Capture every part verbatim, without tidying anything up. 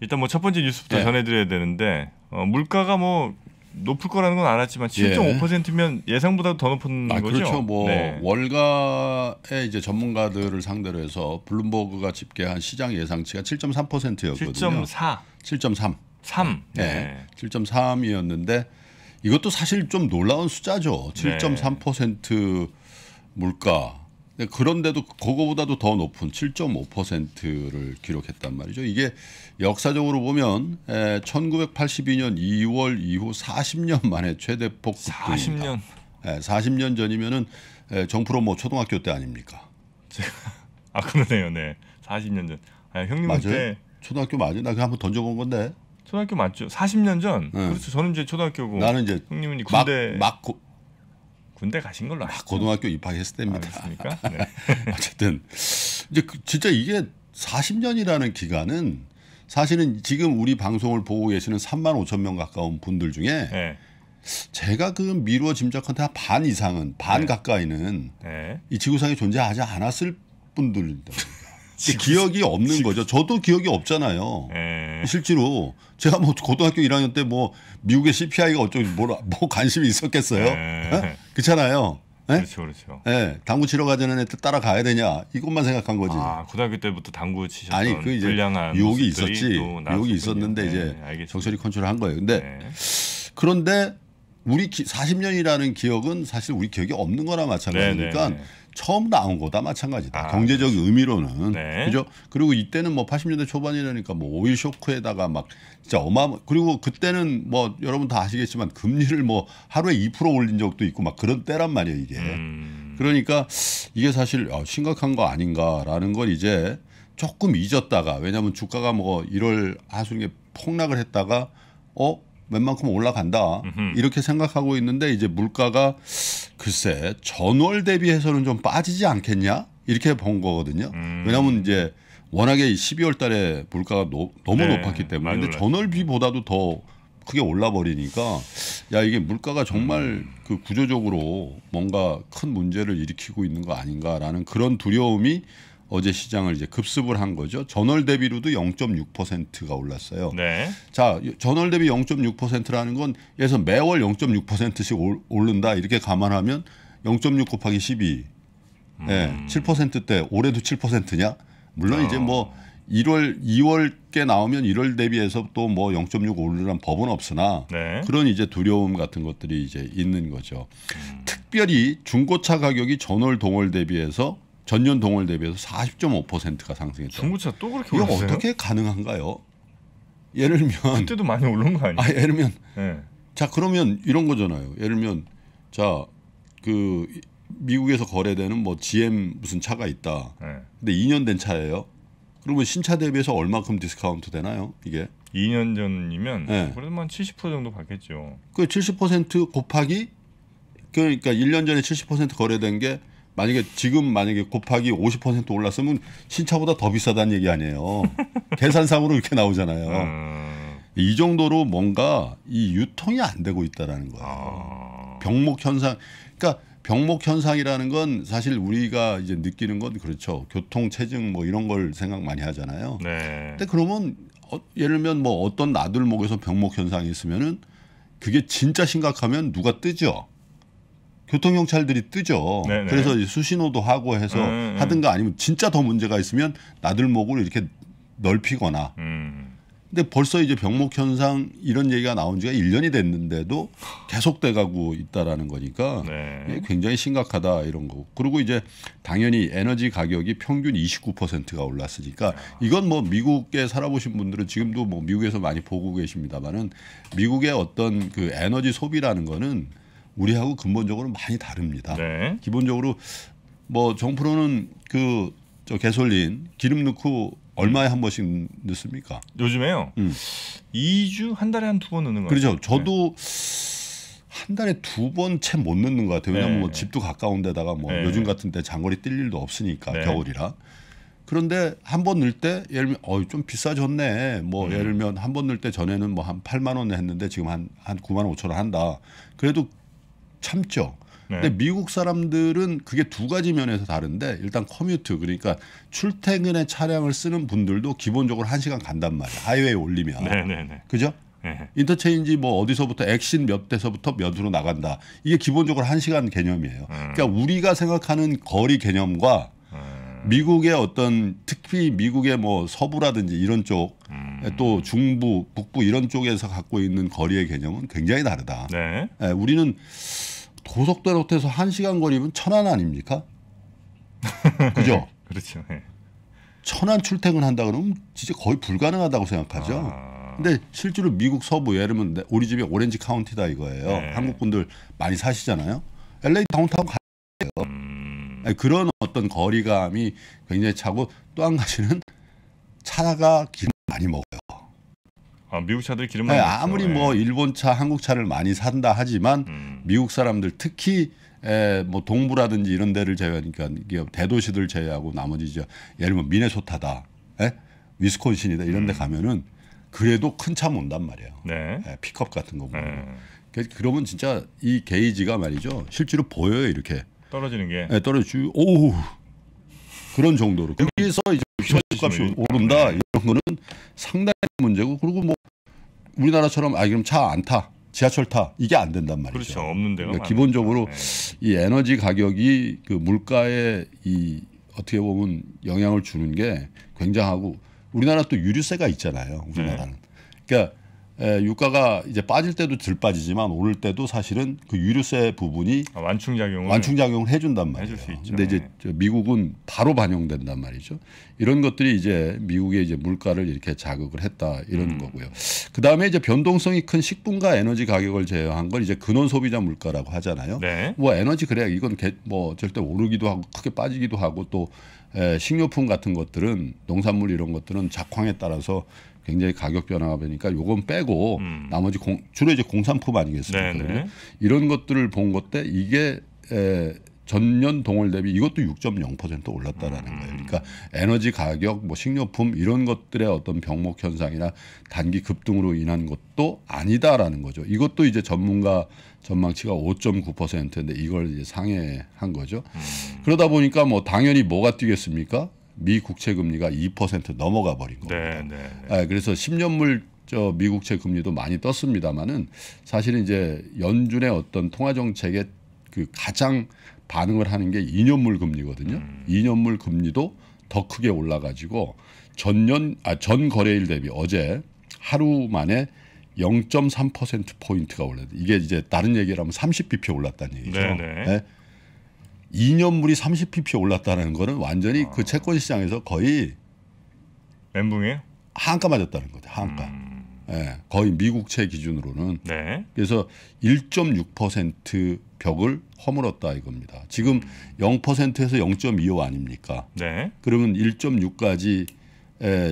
일단 뭐 첫 번째 뉴스부터 예. 전해드려야 되는데 어, 물가가 뭐 높을 거라는 건 알았지만 칠 점 오 퍼센트면 예. 예상보다 더 높은 아, 거죠. 그렇죠. 뭐 네. 월가에 이제 전문가들을 상대로 해서 블룸버그가 집계한 시장 예상치가 칠 점 삼 퍼센트였거든요. 칠 점 사. 칠 점 삼. 삼. 네. 네. 칠 점 삼이었는데 이것도 사실 좀 놀라운 숫자죠. 칠 점 삼 퍼센트 네. 물가. 그런데도 그거보다도 더 높은 칠 점 오 퍼센트를 기록했단 말이죠. 이게 역사적으로 보면 천구백팔십이 년 이 월 이후 사십 년 만에 최대폭 급등입니다. 사십 년. 사십 년 전이면은 정프로 뭐 초등학교 때 아닙니까? 제가 아 그러네요, 네. 사십 년 전. 아, 형님 맞아요? 때 초등학교 맞아요? 나 그거 한번 던져본 건데. 초등학교 맞죠? 사십 년 전. 네. 그렇죠. 저는 이제 초등학교고. 나는 이제 형님은 군대. 막, 막 고... 군대 가신 걸로 아시죠? 고등학교 입학했을 때입니다. 알겠습니까? 네. 어쨌든 이제 진짜 이게 사십 년이라는 기간은 사실은 지금 우리 방송을 보고 계시는 삼만 오천 명 가까운 분들 중에 네. 제가 그 미루어 짐작컨대 한 반 이상은 반 네. 가까이는 네. 이 지구상에 존재하지 않았을 분들입니다. 지구... 기억이 없는 지구... 거죠. 저도 기억이 없잖아요. 네. 실제로 제가 뭐 고등학교 일 학년 때 뭐 미국의 씨피아이가 어쩌고 뭐라 뭐 관심이 있었겠어요? 네. 그렇잖아요. 네? 그렇죠, 그렇죠. 네. 당구 치러 가자는 애 따라가야 되냐 이것만 생각한 거지. 아 고등학교 때부터 당구 치셨던 아니 그 이제 유혹이 있었지. 유혹이 있었는데 네, 이제 알겠습니다. 적절히 컨트롤한 거예요. 근데 네. 그런데 우리 기, 사십 년이라는 기억은 사실 우리 기억이 없는 거나 마찬가지니까. 네, 네, 네. 처음 나온 거다 마찬가지다. 아, 경제적 그렇지. 의미로는 네. 그죠. 그리고 이때는 뭐 팔십 년대 초반이라니까 뭐 오일 쇼크에다가 막 진짜 어마어마. 그리고 그때는 뭐 여러분 다 아시겠지만 금리를 뭐 하루에 이 퍼센트 올린 적도 있고 막 그런 때란 말이에요 이게. 음. 그러니까 이게 사실 심각한 거 아닌가라는 걸 이제 조금 잊었다가 왜냐하면 주가가 뭐 일월 하순에 폭락을 했다가 어. 웬만큼 올라간다 음흠. 이렇게 생각하고 있는데 이제 물가가 글쎄 전월 대비해서는 좀 빠지지 않겠냐 이렇게 본 거거든요. 음. 왜냐하면 이제 워낙에 십이 월 달에 물가가 노, 너무 네, 높았기 때문에 근데 전월비보다도 더 크게 올라버리니까 야 이게 물가가 정말 음. 그 구조적으로 뭔가 큰 문제를 일으키고 있는 거 아닌가라는 그런 두려움이 어제 시장을 이제 급습을 한 거죠. 전월 대비로도 영 점 육 퍼센트가 올랐어요. 네. 자, 전월 대비 영 점 육 퍼센트라는 건 예서 매월 영 점 육 퍼센트씩 오른다 이렇게 감안하면 영 점 육 곱하기 십이, 음. 예, 칠 퍼센트대 올해도 칠 퍼센트냐? 물론 어. 이제 뭐 일월, 이월께 나오면 일월 대비해서 또 뭐 영 점 육 오르란 법은 없으나 네. 그런 이제 두려움 같은 것들이 이제 있는 거죠. 음. 특별히 중고차 가격이 전월 동월 대비해서 전년 동월 대비해서 사십 점 오 퍼센트가 상승했다. 중고차 또 그렇게 올랐어요? 이거 어떻게 가능한가요? 예를 들면 그때도 많이 오른 거 아니에요? 아, 예를 들면 네. 자 그러면 이런 거잖아요. 예를 들면 자 그 미국에서 거래되는 뭐 지엠 무슨 차가 있다. 네. 근데 이 년 된 차예요. 그러면 신차 대비해서 얼마큼 디스카운트 되나요? 이게 이 년 전이면 네. 그래도 한 칠십 퍼센트 정도 받겠죠. 그 칠십 퍼센트 곱하기 그러니까 일 년 전에 칠십 퍼센트 거래된 게 만약에 지금 만약에 곱하기 오십 퍼센트 올랐으면 신차보다 더 비싸다는 얘기 아니에요. 계산상으로 이렇게 나오잖아요. 음... 이 정도로 뭔가 이 유통이 안 되고 있다라는 거예요. 아... 병목 현상. 그러니까 병목 현상이라는 건 사실 우리가 이제 느끼는 건 그렇죠. 교통 체증 뭐 이런 걸 생각 많이 하잖아요. 네. 근데 그러면 어, 예를 들면 뭐 어떤 나들목에서 병목 현상이 있으면은 그게 진짜 심각하면 누가 뜨죠. 교통경찰들이 뜨죠. 네네. 그래서 수신호도 하고 해서 음, 하든가 아니면 진짜 더 문제가 있으면 나들목을 이렇게 넓히거나. 음. 근데 벌써 이제 병목 현상 이런 얘기가 나온 지가 일 년이 됐는데도 계속돼가고 있다라는 거니까 네. 굉장히 심각하다 이런 거고. 그리고 이제 당연히 에너지 가격이 평균 이십구 퍼센트가 올랐으니까 이건 뭐 미국에 살아보신 분들은 지금도 뭐 미국에서 많이 보고 계십니다만은 미국의 어떤 그 에너지 소비라는 거는 우리하고 근본적으로 많이 다릅니다. 네. 기본적으로 뭐 정프로는 그 저 가솔린 기름 넣고 얼마에 한 번씩 넣습니까? 요즘에요. 음. 이 주 한 달에 한 두 번 넣는 거예요. 그렇죠. 같아요. 저도 네. 한 달에 두 번 채 못 넣는 것 같아요. 왜냐하면 네. 뭐 집도 가까운 데다가 뭐 네. 요즘 같은 때 장거리 뛸 일도 없으니까 네. 겨울이라. 그런데 한 번 넣을 때 예를 들면 어, 좀 비싸졌네. 뭐 음. 예를 들면 한 번 넣을 때 전에는 뭐 한 팔만 원에 했는데 지금 한 한 구만 오천 원 한다. 그래도 참죠. 네. 근데 미국 사람들은 그게 두 가지 면에서 다른데, 일단 커뮤트, 그러니까 출퇴근에 차량을 쓰는 분들도 기본적으로 한 시간 간단 말이야. 하이웨이 올리면. 네, 네, 네. 그죠? 네. 인터체인지 뭐 어디서부터 액신 몇 대서부터 몇으로 나간다. 이게 기본적으로 한 시간 개념이에요. 음. 그러니까 우리가 생각하는 거리 개념과 음. 미국의 어떤, 특히 미국의 뭐 서부라든지 이런 쪽, 음. 또 중부, 북부 이런 쪽에서 갖고 있는 거리의 개념은 굉장히 다르다. 네. 네, 우리는 고속도로 타서 한 시간 거리면 천안 아닙니까? 그죠? 그렇죠. 네. 천안 출퇴근한다 그러면 진짜 거의 불가능하다고 생각하죠. 아. 근데 실제로 미국 서부, 예를 들면 우리 집이 오렌지 카운티다 이거예요. 네. 한국 분들 많이 사시잖아요. 엘에이 다운타운 가요. 음... 그런 어떤 거리감이 굉장히 차고, 또 한 가지는 차가 기름 많이 먹어요. 아, 미국 차들이 기름 많이. 네, 아무리 네. 뭐 일본 차, 한국 차를 많이 산다 하지만 음... 미국 사람들 특히 에, 뭐 동부라든지 이런 데를 제외하니까, 대도시들 제외하고 나머지 이제 예를 들면 미네소타다, 에? 위스콘신이다 이런 데 음... 가면은. 그래도 큰 차 몬단 말이에요. 네. 네, 픽업 같은 거 보면. 네. 그러면 진짜 이 게이지가 말이죠. 실제로 보여요, 이렇게. 떨어지는 게. 네, 떨어지고 오우. 그런 정도로. 여기서 이제 값이 오른다. 네. 이런 거는 상당히 문제고, 그리고 뭐 우리나라처럼 아 그럼 차 안 타. 지하철 타. 이게 안 된단 말이죠. 그렇죠. 없는 데가. 그러니까 기본적으로 네. 이 에너지 가격이 그 물가에 이 어떻게 보면 영향을 주는 게 굉장하고, 우리나라 또 유류세가 있잖아요. 우리나라는. 네. 그러니까 에, 유가가 이제 빠질 때도 덜 빠지지만 오를 때도 사실은 그 유류세 부분이 아, 완충작용을 완충작용을 해준단 말이에요. 근데 이제 미국은 바로 반영된단 말이죠. 이런 것들이 이제 미국의 이제 물가를 이렇게 자극을 했다 이런 음. 거고요. 그 다음에 이제 변동성이 큰 식품과 에너지 가격을 제외한 걸 이제 근원 소비자 물가라고 하잖아요. 네. 뭐 에너지 그래야 이건 개, 뭐 절대 오르기도 하고 크게 빠지기도 하고, 또 에, 식료품 같은 것들은, 농산물 이런 것들은 작황에 따라서 굉장히 가격 변화가 되니까 요건 빼고 음. 나머지 공, 주로 이제 공산품 아니겠습니까? 이런 것들을 본 것 때 이게 에, 전년 동월 대비 이것도 육 점 영 퍼센트 올랐다라는 음. 거예요. 그러니까 에너지 가격, 뭐 식료품 이런 것들의 어떤 병목 현상이나 단기 급등으로 인한 것도 아니다라는 거죠. 이것도 이제 전문가 전망치가 오 점 구 퍼센트인데 이걸 이제 상회한 거죠. 음. 그러다 보니까 뭐 당연히 뭐가 뛰겠습니까? 미 국채 금리가 이 퍼센트 넘어가 버린 겁니다. 네, 네, 네. 아, 그래서 십 년물 저 미 국채 금리도 많이 떴습니다만은, 사실은 이제 연준의 어떤 통화 정책에 그 가장 반응을 하는 게 이 년물 금리거든요. 음. 이 년물 금리도 더 크게 올라가지고 전년 아, 전 거래일 대비 어제 하루 만에 영 점 삼 퍼센트 포인트가 올랐다. 이게 이제 다른 얘기를 하면 삼십 비피 올랐다는 얘기죠. 네, 네. 네? 이 년물이 삼십 비피 올랐다는 거는 완전히 아. 그 채권 시장에서 거의 멘붕이에요? 하한가 맞았다는 거죠. 하한가. 음. 네, 거의 미국채 기준으로는. 네. 그래서 일 점 육 퍼센트 벽을 허물었다 이겁니다. 지금 영 퍼센트에서 영 점 이오 아닙니까? 네. 그러면 일 점 육까지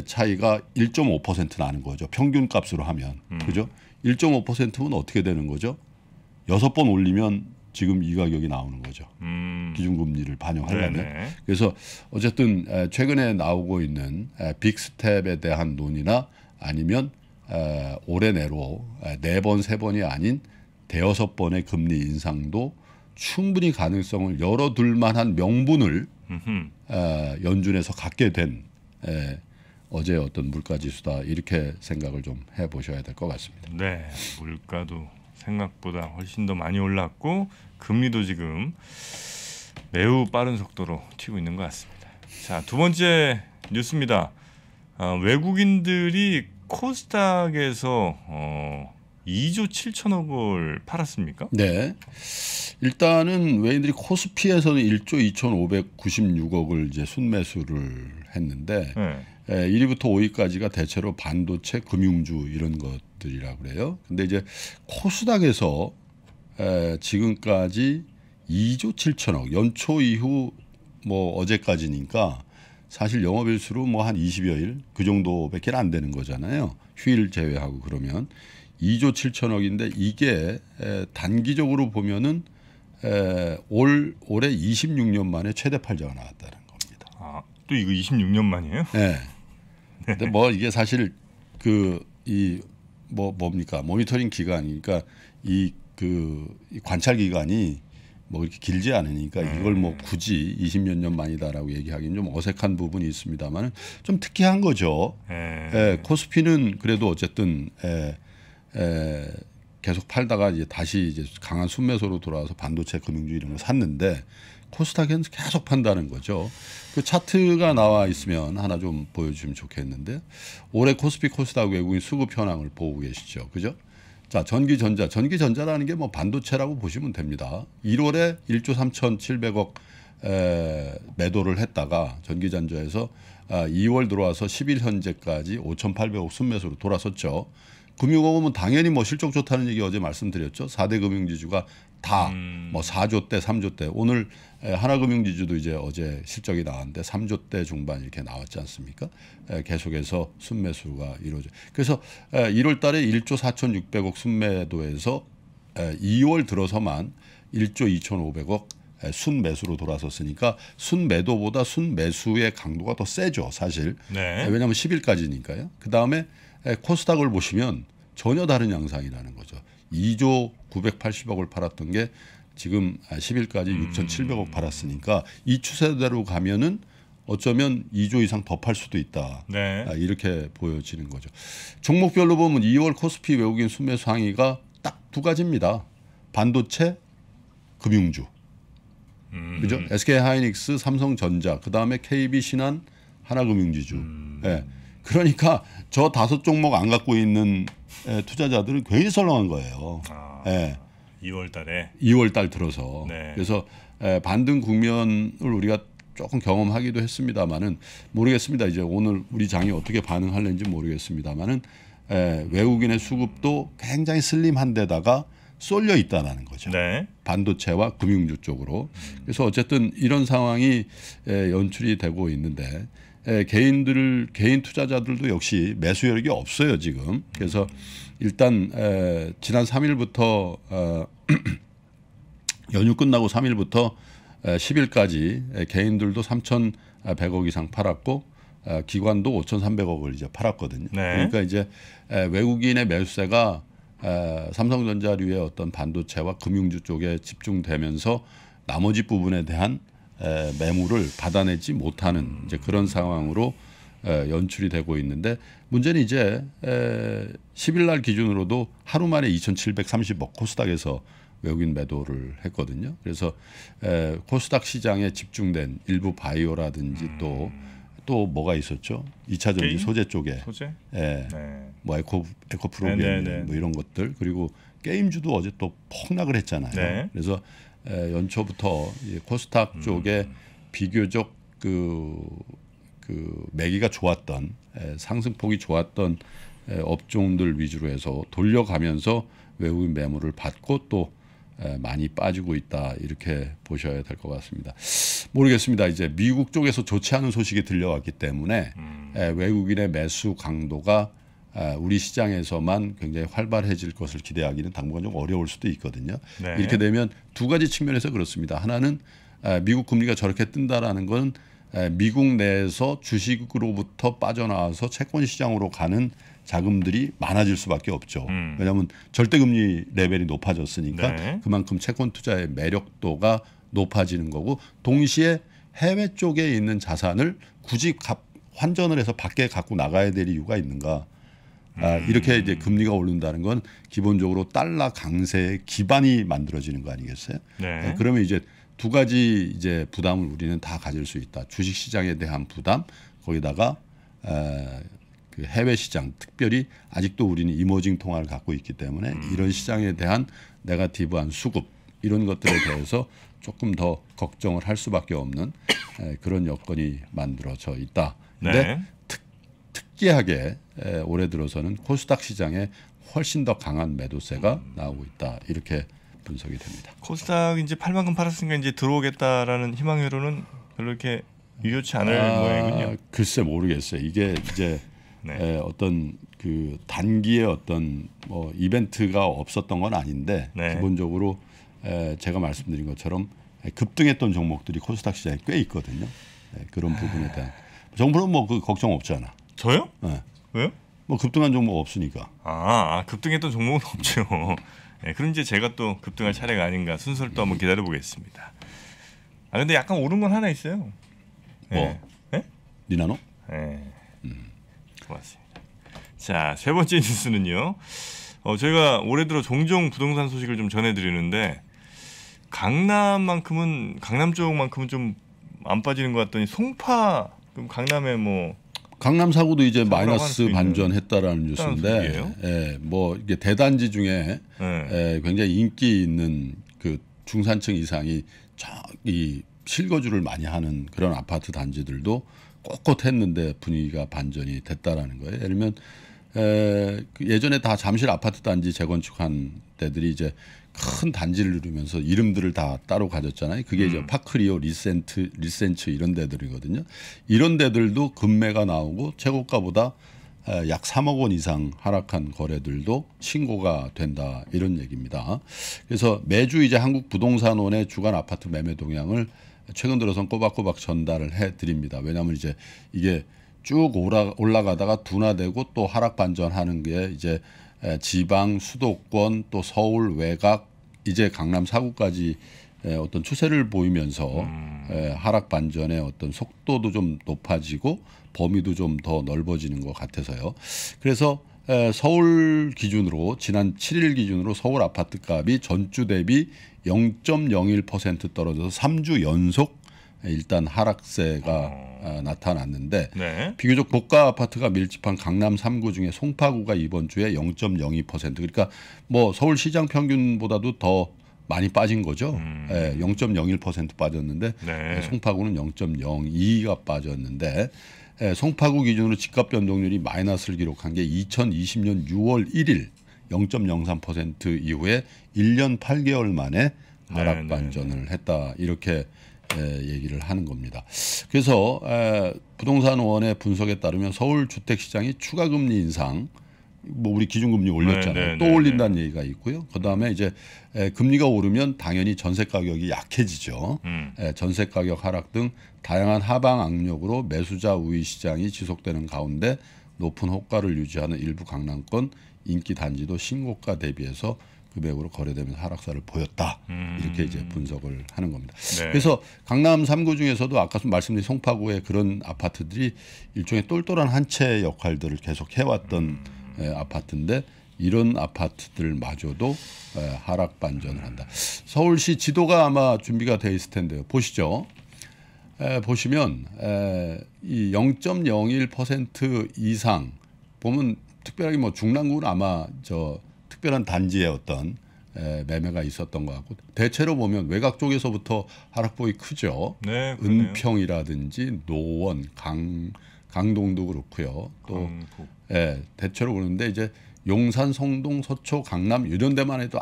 차이가 일 점 오 퍼센트 나는 거죠. 평균 값으로 하면. 음. 그죠? 일 점 오 퍼센트면 어떻게 되는 거죠? 여섯 번 올리면 지금 이 가격이 나오는 거죠. 음. 기준금리를 반영하려면. 네네. 그래서 어쨌든 최근에 나오고 있는 빅스텝에 대한 논의나 아니면 올해 내로 네 번, 세 번이 아닌 대여섯 번의 금리 인상도 충분히 가능성을 열어둘 만한 명분을 연준에서 갖게 된 어제 어떤 물가지수다, 이렇게 생각을 좀 해보셔야 될 것 같습니다. 네, 물가도 생각보다 훨씬 더 많이 올랐고 금리도 지금 매우 빠른 속도로 튀고 있는 것 같습니다. 자, 두 번째 뉴스입니다. 아, 외국인들이 코스닥에서 어, 이 조 칠천억 원을 팔았습니까? 네. 일단은 외인들이 코스피에서는 일 조 이천오백구십육억을 이제 순매수를 했는데 네. 에, 일 위부터 오 위까지가 대체로 반도체, 금융주 이런 것들이라 그래요. 근데 이제 코스닥에서 에, 지금까지 이 조 칠천억, 연초 이후 뭐 어제까지니까 사실 영업일수로 뭐 한 이십여 일 그 정도밖에 안 되는 거잖아요. 휴일 제외하고. 그러면 이 조 칠천억인데 이게 단기적으로 보면은 올 올해 이십육 년 만에 최대 팔자가 나왔다는 겁니다. 아, 또 이거 이십육 년 만이에요? 네. 근데 뭐 이게 사실 그 이 뭐 뭡니까 모니터링 기관이니까 이 그 관찰 기관이 뭐 이렇게 길지 않으니까 이걸 뭐 굳이 이십몇 년 만이다라고 얘기하기는 좀 어색한 부분이 있습니다만 좀 특이한 거죠. 에. 에, 코스피는 그래도 어쨌든 에, 에, 계속 팔다가 이제 다시 이제 강한 순매수로 돌아와서 반도체, 금융주 이런 거 샀는데 코스닥은 계속 판다는 거죠. 그 차트가 나와 있으면 하나 좀 보여주시면 좋겠는데 올해 코스피, 코스닥 외국인 수급 현황을 보고 계시죠, 그죠? 자, 전기전자, 전기전자라는 게 뭐 반도체라고 보시면 됩니다. 일월에 일조 삼천칠백억 에, 매도를 했다가 전기전자에서 아, 이월 들어와서 십일 현재까지 오천팔백억 순매수로 돌아섰죠. 금융업은 당연히 뭐 실적 좋다는 얘기 어제 말씀드렸죠. 사대 금융지주가 다 뭐 사조대, 삼조대. 오늘 하나금융지주도 이제 어제 실적이 나왔는데 삼조대 중반 이렇게 나왔지 않습니까? 계속해서 순매수가 이루어져. 그래서 일월 달에 일조 사천육백억 순매도에서 이월 들어서만 일조 이천오백억 순매수로 돌아섰으니까 순매도보다 순매수의 강도가 더 세죠, 사실. 네. 왜냐하면 십일까지니까요. 그다음에 코스닥을 보시면 전혀 다른 양상이라는 거죠. 이조 구백팔십억을 팔았던 게 지금 십일까지 음. 육천칠백억 팔았으니까 이 추세대로 가면은 어쩌면 이조 이상 더 팔 수도 있다. 네. 이렇게 보여지는 거죠. 종목별로 보면 이월 코스피 외국인 순매수 항의가 딱 두 가지입니다. 반도체, 금융주. 음. 그죠? 에스케이하이닉스, 삼성전자, 그다음에 케이비신한, 하나금융지주. 음. 예. 그러니까 저 다섯 종목 안 갖고 있는 투자자들은 괜히 썰렁한 거예요. 아, 예. 이월 달에. 이월 달 들어서. 네. 그래서 반등 국면을 우리가 조금 경험하기도 했습니다만은 모르겠습니다. 이제 오늘 우리 장이 어떻게 반응할는지 모르겠습니다만은 외국인의 수급도 굉장히 슬림한데다가 쏠려 있다라는 거죠. 네. 반도체와 금융주 쪽으로. 그래서 어쨌든 이런 상황이 연출이 되고 있는데 예, 개인들 개인 투자자들도 역시 매수 여력이 없어요 지금. 그래서 일단 에, 지난 삼일부터 어, 연휴 끝나고 삼일부터 에, 십일까지 에, 개인들도 삼천백억 이상 팔았고 에, 기관도 오천삼백억을 이제 팔았거든요. 네. 그러니까 이제 에, 외국인의 매수세가 에, 삼성전자류의 어떤 반도체와 금융주 쪽에 집중되면서 나머지 부분에 대한 에, 매물을 받아내지 못하는 이제 그런 상황으로 에, 연출이 되고 있는데 문제는 이제 에, 십일 날 기준으로도 하루 만에 이천칠백삼십억 코스닥에서 외국인 매도를 했거든요. 그래서 에, 코스닥 시장에 집중된 일부 바이오라든지 또 또 뭐가 있었죠? 이차전지 소재 쪽에 소재? 에, 네. 뭐 에코 에코프로 비엠 뭐 이런 것들 그리고 게임주도 어제 또 폭락을 했잖아요. 네. 그래서 에, 연초부터 코스닥 쪽에 음. 비교적 그, 그 매기가 좋았던 에, 상승폭이 좋았던 에, 업종들 위주로 해서 돌려가면서 외국인 매물을 받고 또 에, 많이 빠지고 있다 이렇게 보셔야 될 것 같습니다. 모르겠습니다. 이제 미국 쪽에서 좋지 않은 소식이 들려왔기 때문에 음. 에, 외국인의 매수 강도가 우리 시장에서만 굉장히 활발해질 것을 기대하기는 당분간 좀 어려울 수도 있거든요. 네. 이렇게 되면 두 가지 측면에서 그렇습니다. 하나는 미국 금리가 저렇게 뜬다라는 건 미국 내에서 주식으로부터 빠져나와서 채권 시장으로 가는 자금들이 많아질 수밖에 없죠. 음. 왜냐하면 절대금리 레벨이 높아졌으니까 네. 그만큼 채권 투자의 매력도가 높아지는 거고 동시에 해외 쪽에 있는 자산을 굳이 환전을 해서 밖에 갖고 나가야 될 이유가 있는가. 아, 이렇게 이제 금리가 오른다는 건 기본적으로 달러 강세의 기반이 만들어지는 거 아니겠어요? 네. 그러면 이제 두 가지 이제 부담을 우리는 다 가질 수 있다. 주식 시장에 대한 부담, 거기다가 에, 그 해외 시장, 특별히 아직도 우리는 이머징 통화를 갖고 있기 때문에 음. 이런 시장에 대한 네거티브한 수급 이런 것들에 대해서 조금 더 걱정을 할 수밖에 없는 에, 그런 여건이 만들어져 있다. 근데 네. 특이하게 올해 들어서는 코스닥 시장에 훨씬 더 강한 매도세가 나오고 있다 이렇게 분석이 됩니다. 코스닥 이제 팔만큼 팔았으니까 이제 들어오겠다라는 희망으로는 별로 이렇게 유효치 않을 아, 모양이군요. 글쎄 모르겠어요. 이게 이제 네. 어떤 그 단기의 어떤 뭐 이벤트가 없었던 건 아닌데 네. 기본적으로 제가 말씀드린 것처럼 급등했던 종목들이 코스닥 시장에 꽤 있거든요. 그런 부분에 대한 정부는 뭐 그 걱정 없잖아. 저요? 네. 왜요? 뭐 급등한 종목 없으니까. 아, 급등했던 종목은 없죠. 네, 그럼 이제 제가 또 급등할 차례가 아닌가 순서를 또 한번 기다려보겠습니다. 아 근데 약간 오른 건 하나 있어요. 뭐? 네? 니나노? 네. 음. 고맙습니다. 자, 세 번째 뉴스는요. 어, 저희가 올해 들어 종종 부동산 소식을 좀 전해드리는데 강남만큼은 강남 쪽만큼은 좀 안 빠지는 것 같더니 송파 그럼 강남에 뭐 강남 사구도 이제 마이너스 반전했다라는 뉴스인데, 예, 뭐 이게 대단지 중에 네. 예, 굉장히 인기 있는 그 중산층 이상이 저기 실거주를 많이 하는 그런 아파트 단지들도 꼿꼿했는데 분위기가 반전이 됐다라는 거예요. 예를 들면 에, 그 예전에 다 잠실 아파트 단지 재건축한 때들이 이제 큰 단지를 누르면서 이름들을 다 따로 가졌잖아요. 그게 음. 이제 파크리오, 리센트, 리센츠 이런 데들이거든요. 이런 데들도 급매가 나오고 최고가보다 약 삼억 원 이상 하락한 거래들도 신고가 된다 이런 얘기입니다. 그래서 매주 이제 한국 부동산원의 주간 아파트 매매 동향을 최근 들어선 꼬박꼬박 전달을 해드립니다. 왜냐하면 이제 이게 쭉 올라가다가 둔화되고 또 하락 반전하는 게 이제 지방, 수도권, 또 서울, 외곽, 이제 강남 사구까지 어떤 추세를 보이면서 음. 하락 반전의 어떤 속도도 좀 높아지고 범위도 좀 더 넓어지는 것 같아서요. 그래서 서울 기준으로 지난 칠일 기준으로 서울 아파트값이 전주 대비 영 점 영일 퍼센트 떨어져서 삼 주 연속 일단 하락세가 어... 나타났는데 네. 비교적 고가 아파트가 밀집한 강남 삼 구 중에 송파구가 이번 주에 영 점 영이 퍼센트 그러니까 뭐 서울 시장 평균보다도 더 많이 빠진 거죠. 음... 예, 영 점 영일 퍼센트 빠졌는데 네. 송파구는 영 점 영이가 빠졌는데 예, 송파구 기준으로 집값 변동률이 마이너스를 기록한 게 이천이십 년 유월 일일 영 점 영삼 퍼센트 이후에 일 년 팔 개월 만에 하락 네, 반전을 네. 했다 이렇게 예, 얘기를 하는 겁니다. 그래서 에, 부동산원의 분석에 따르면 서울 주택시장이 추가 금리 인상, 뭐 우리 기준금리 올렸잖아요. 네, 네, 또 네, 올린다는 네. 얘기가 있고요. 그다음에 이제 에, 금리가 오르면 당연히 전세 가격이 약해지죠. 음. 에, 전세 가격 하락 등 다양한 하방 압력으로 매수자 우위 시장이 지속되는 가운데 높은 호가를 유지하는 일부 강남권 인기 단지도 신고가 대비해서 금액으로 거래되면서 하락세를 보였다. 음. 이렇게 이제 분석을 하는 겁니다. 네. 그래서 강남 삼 구 중에서도 아까 말씀드린 송파구의 그런 아파트들이 일종의 똘똘한 한 채의 역할들을 계속 해왔던 음. 에, 아파트인데 이런 아파트들마저도 에, 하락 반전을 한다. 서울시 지도가 아마 준비가 돼 있을 텐데요. 보시죠. 에, 보시면 에, 이 영 점 영일 퍼센트 이상 보면 특별하게 뭐 중랑구는 아마 저 특별한 단지의 어떤 매매가 있었던 것 같고 대체로 보면 외곽 쪽에서부터 하락폭이 크죠. 네, 은평이라든지 노원, 강, 강동도 그렇고요. 또 예, 대체로 그런데 이제 용산, 성동, 서초, 강남 이런 데만 해도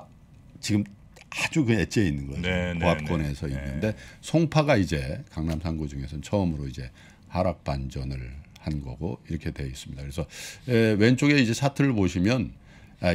지금 아주 그 엣지에 있는 거죠. 네, 고압권에서 네, 네. 있는데 송파가 이제 강남 삼 구 중에서는 처음으로 이제 하락 반전을 한 거고 이렇게 되어 있습니다. 그래서 예, 왼쪽에 이제 차트를 보시면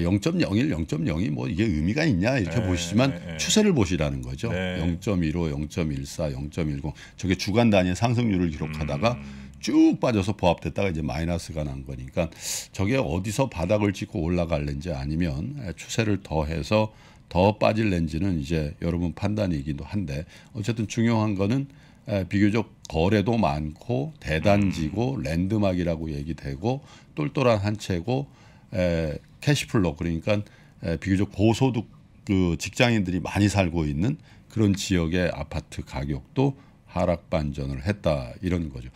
영 점 영일, 영 점 영이 뭐 이게 의미가 있냐 이렇게 네, 보시지만 네, 네. 추세를 보시라는 거죠. 네. 영 점 일오, 영 점 일사, 영 점 일공 저게 주간 단위의 상승률을 기록하다가 음. 쭉 빠져서 보합됐다가 이제 마이너스가 난 거니까 저게 어디서 바닥을 찍고 올라갈는지 아니면 추세를 더해서 더 빠질는지는 이제 여러분 판단이기도 한데 어쨌든 중요한 거는 비교적 거래도 많고 대단지고 음. 랜드막이라고 얘기되고 똘똘한 한 채고 에, 캐시플로 그러니까 에, 비교적 고소득 그 직장인들이 많이 살고 있는 그런 지역의 아파트 가격도 하락 반전을 했다 이런 거죠.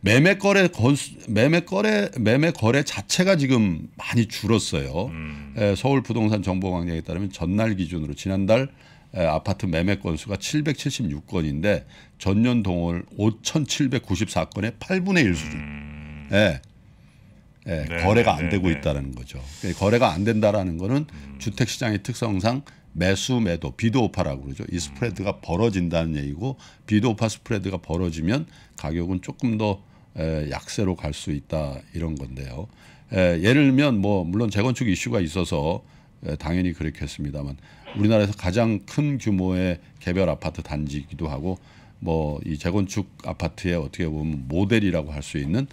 매매 거래 건수, 매매 거래 매매 거래 자체가 지금 많이 줄었어요. 음. 에, 서울 부동산 정보광장에 따르면 전날 기준으로 지난달 에, 아파트 매매 건수가 칠백칠십육 건인데 전년 동월 오천칠백구십사 건의 팔분의 일 수준. 음. 에, 예, 네, 거래가 안 네, 되고 네. 있다는 거죠. 거래가 안 된다라는 거는 음. 주택시장의 특성상 매수 매도 비도오파라고 그러죠. 이 스프레드가 음. 벌어진다는 얘기고 비도오파 스프레드가 벌어지면 가격은 조금 더 에, 약세로 갈 수 있다 이런 건데요. 에, 예를 들면 뭐 물론 재건축 이슈가 있어서 에, 당연히 그렇겠습니다만 우리나라에서 가장 큰 규모의 개별 아파트 단지이기도 하고 뭐 이 재건축 아파트의 어떻게 보면 모델이라고 할 수 있는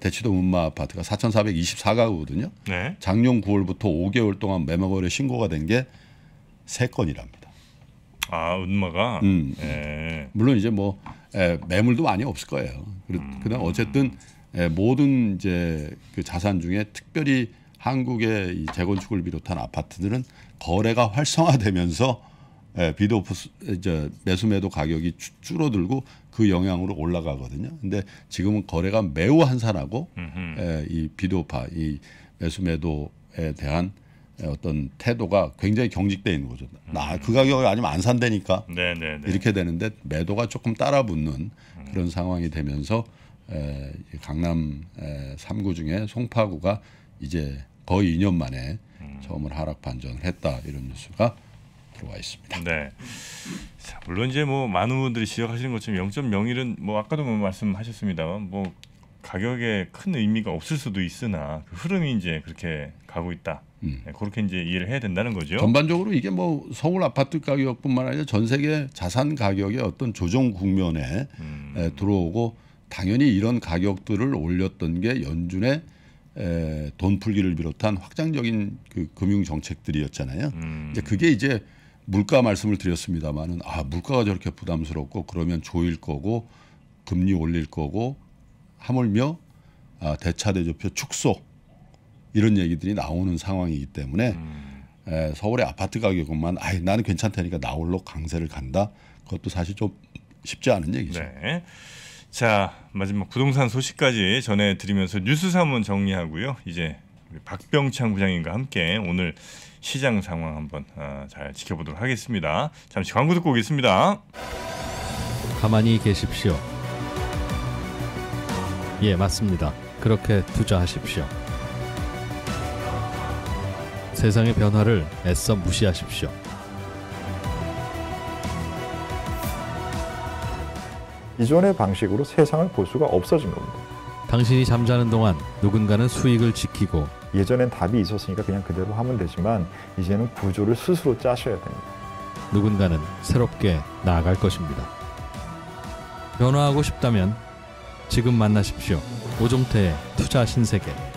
대치동 은마 아파트가 사천사백이십사 가구거든요. 네. 작년 구월부터 오 개월 동안 매매거래 신고가 된 게 세 건이랍니다. 아, 은마가. 음. 예. 물론 이제 뭐 예, 매물도 많이 없을 거예요. 그다음 음. 어쨌든 예, 모든 이제 그 자산 중에 특별히 한국의 이 재건축을 비롯한 아파트들은 거래가 활성화되면서 예, 비도오프 이제 매수매도 가격이 주, 줄어들고 그 영향으로 올라가거든요. 근데 지금은 거래가 매우 한산하고 예, 이 비도오파 이 매수매도에 대한 어떤 태도가 굉장히 경직돼 있는 거죠. 나 그 가격이 아니면 안 산다니까. 네네네. 이렇게 되는데 매도가 조금 따라붙는 음. 그런 상황이 되면서 에, 강남 에, 삼 구 중에 송파구가 이제 거의 이 년 만에 음. 처음으로 하락 반전을 했다 이런 뉴스가 들어와 있습니다. 네. 자, 물론 이제 뭐 많은 분들이 지적하시는 것처럼 영 점 영일은 뭐 아까도 말씀하셨습니다만 뭐 가격에 큰 의미가 없을 수도 있으나 그 흐름이 이제 그렇게 가고 있다. 음. 네, 그렇게 이제 이해를 해야 된다는 거죠. 전반적으로 이게 뭐 서울 아파트 가격뿐만 아니라 전 세계 자산 가격의 어떤 조정 국면에 음. 에, 들어오고 당연히 이런 가격들을 올렸던 게 연준의 에, 돈 풀기를 비롯한 확장적인 그 금융 정책들이었잖아요. 음. 이제 그게 이제 물가 말씀을 드렸습니다만은 아 물가가 저렇게 부담스럽고 그러면 조일 거고 금리 올릴 거고 하물며 아, 대차 대조표 축소. 이런 얘기들이 나오는 상황이기 때문에 음. 에, 서울의 아파트 가격만 아이 나는 괜찮다니까 나홀로 강세를 간다. 그것도 사실 좀 쉽지 않은 얘기죠. 네. 자 마지막 부동산 소식까지 전해드리면서 뉴스 삼 문 정리하고요. 이제 우리 박병창 부장님과 함께 오늘 시장 상황 한번 아, 잘 지켜보도록 하겠습니다. 잠시 광고 듣고 오겠습니다. 가만히 계십시오. 예 맞습니다. 그렇게 투자하십시오. 세상의 변화를 애써 무시하십시오. 기존의 방식으로 세상을 볼 수가 없어진 겁니다. 당신이 잠자는 동안 누군가는 수익을 지키고 예전엔 답이 있었으니까 그냥 그대로 하면 되지만 이제는 구조를 스스로 짜셔야 됩니다. 누군가는 새롭게 나아갈 것입니다. 변화하고 싶다면 지금 만나십시오. 오종태의 투자 신세계.